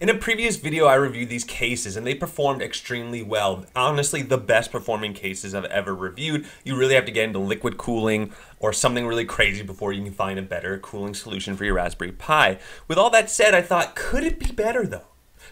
In a previous video, I reviewed these cases and they performed extremely well. Honestly, the best performing cases I've ever reviewed. You really have to get into liquid cooling or something really crazy before you can find a better cooling solution for your Raspberry Pi. With all that said, I thought, could it be better though?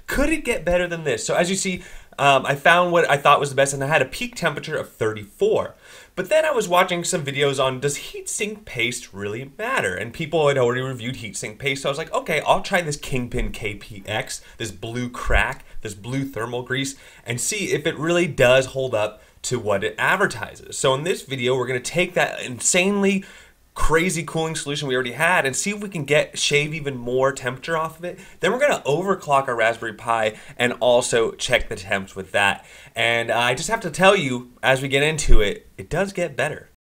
Could it get better than this? So as you see, I found what I thought was the best and I had a peak temperature of 34. But then I was watching some videos on, does heatsink paste really matter? And people had already reviewed heatsink paste, so I was like, okay, I'll try this Kingpin KPX, this blue crack, this blue thermal grease, and see if it really does hold up to what it advertises. So in this video, we're gonna take that insanely crazy cooling solution we already had and see if we can shave even more temperature off of it. Then we're gonna overclock our Raspberry Pi and also check the temps with that. And I just have to tell you, as we get into it, it does get better.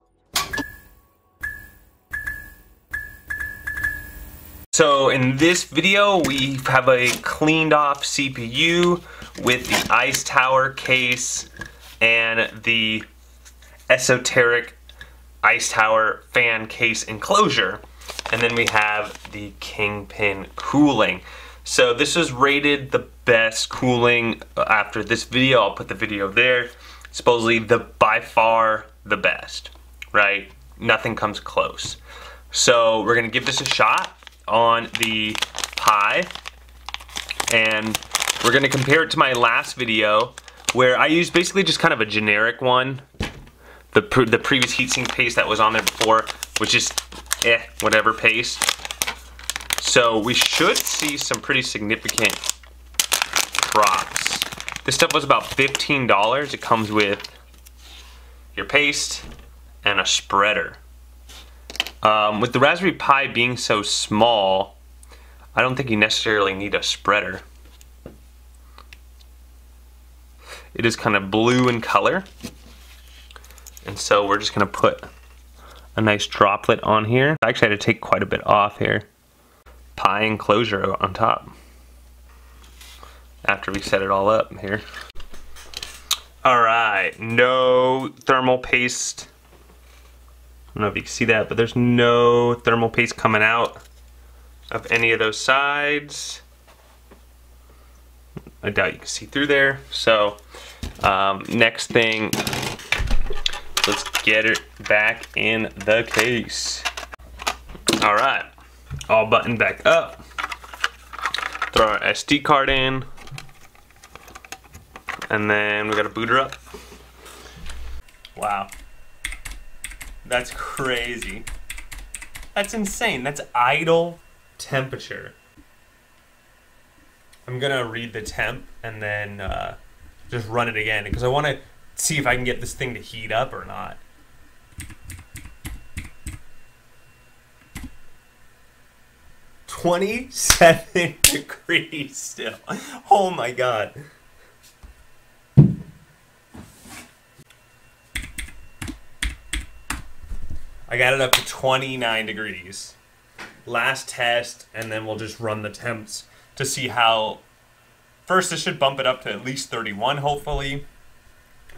So in this video, we have a cleaned off CPU with the Ice Tower case and the esoteric Ice Tower fan case enclosure, and then we have the Kingpin cooling. So this is rated the best cooling after this video. I'll put the video there. Supposedly by far the best, right? Nothing comes close. So we're gonna give this a shot on the Pi, and we're gonna compare it to my last video where I used basically just kind of a generic one. The previous heatsink paste that was on there before was just, whatever paste. So we should see some pretty significant drops. This stuff was about $15. It comes with your paste and a spreader. With the Raspberry Pi being so small, I don't think you necessarily need a spreader. It is kind of blue in color. And so we're just gonna put a nice droplet on here. I actually had to take quite a bit off here. Pi enclosure on top. After we set it all up here. All right, no thermal paste. I don't know if you can see that, but there's no thermal paste coming out of any of those sides. I doubt you can see through there. So next thing, let's get it back in the case. All right, all buttoned back up. Throw our SD card in. And then we gotta boot her up. Wow, that's crazy. That's insane, that's idle temperature. I'm gonna read the temp and then just run it again because I wanna see if I can get this thing to heat up or not. (27 degrees still. Oh my God. I got it up to 29 degrees. Last test, and then we'll just run the temps to see how. First, this should bump it up to at least 31, hopefully.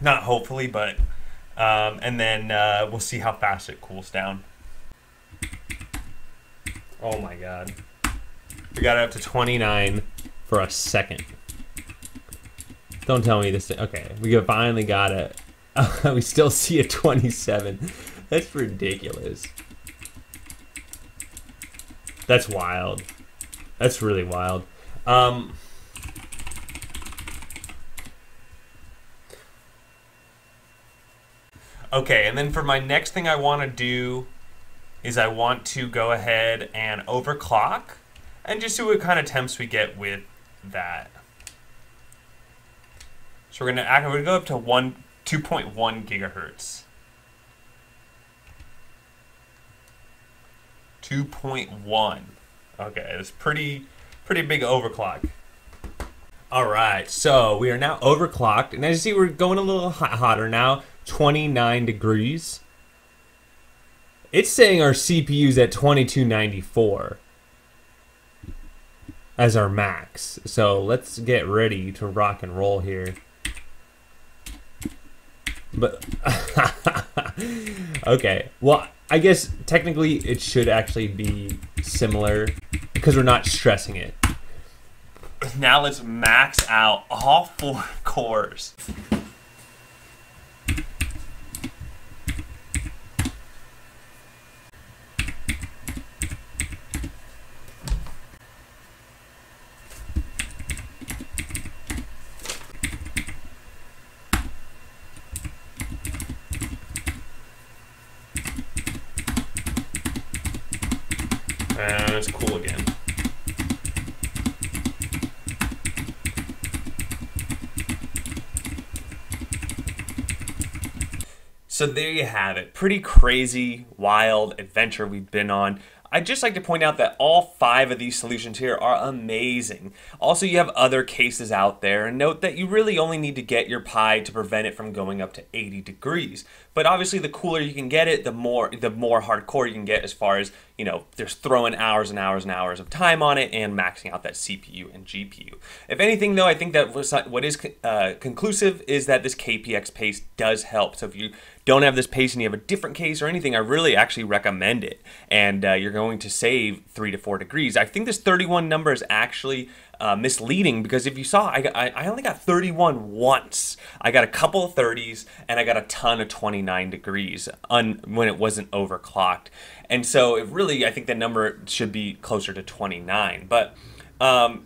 Not hopefully, but, and then we'll see how fast it cools down. Oh my God. We got it up to 29 for a second. Don't tell me this, okay, we finally got it. We still see a 27. That's ridiculous. That's wild. That's really wild. Okay, and then for my next thing I want to do is I want to go ahead and overclock and just see what kind of temps we get with that. So we're going to go up to 2.1 gigahertz. 2.1. Okay, it's pretty big overclock. All right, so we are now overclocked, and as you see, we're going a little hotter now. 29 degrees. It's saying our CPU's at 2294 as our max. So let's get ready to rock and roll here. But okay, well, I guess technically it should actually be similar because we're not stressing it. Now let's max out all 4 cores. And it's cool again. So there you have it. Pretty crazy, wild adventure we've been on. I'd just like to point out that all 5 of these solutions here are amazing. Also, you have other cases out there, and note that you really only need to get your Pi to prevent it from going up to 80 degrees. But obviously, the cooler you can get it, the more hardcore you can get as far as, you know, there's throwing hours and hours and hours of time on it and maxing out that CPU and GPU. If anything, though, I think that what is conclusive is that this KPX paste does help. So if you don't have this paste and you have a different case or anything, I really actually recommend it. And you're going to save 3 to 4 degrees. I think this 31 number is actually misleading, because if you saw, I only got 31 once. I got a couple of 30s and I got a ton of 29 degrees when it wasn't overclocked. And so it really, I think the number should be closer to 29. But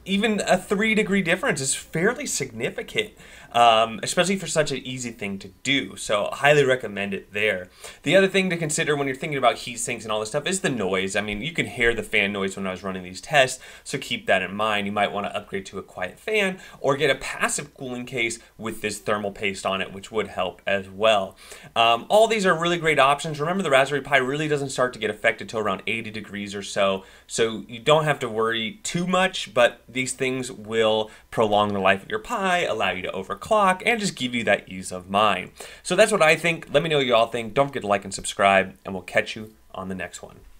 even a 3-degree difference is fairly significant, especially for such an easy thing to do. So highly recommend it there. The other thing to consider when you're thinking about heat sinks and all this stuff is the noise. I mean, you can hear the fan noise when I was running these tests, so keep that in mind. You might want to upgrade to a quiet fan or get a passive cooling case with this thermal paste on it, which would help as well. All these are really great options. Remember, the Raspberry Pi really doesn't start to get affected till around 80 degrees or so, so you don't have to worry too much. But these things will prolong the life of your Pi, allow you to overclock, and just give you that ease of mind. So that's what I think. Let me know what you all think. Don't forget to like and subscribe, and we'll catch you on the next one.